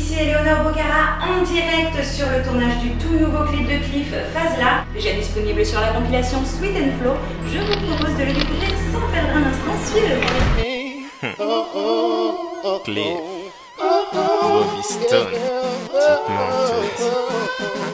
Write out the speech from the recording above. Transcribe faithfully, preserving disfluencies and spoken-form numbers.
ici Eléonore Bocara en direct sur le tournage du tout nouveau clip de Cliff Fazla, déjà disponible sur la compilation Sweet and Flow. Je vous propose de le découvrir sans perdre un instant. Suivez-le. Oh oh oh Cliff, Bobby Stone, petite menteuse.